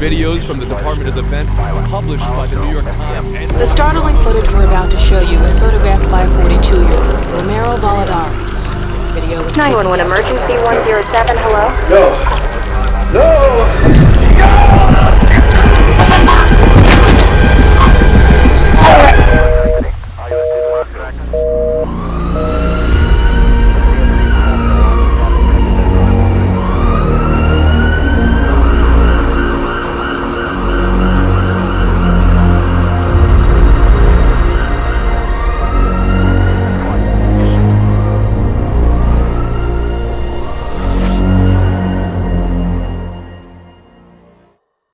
videos from the Department of Defense published by the New York Times. The startling footage we're about to show you was photographed by 42-year-old Romero Valadares. This video was 911 emergency 107, hello? No. No! No!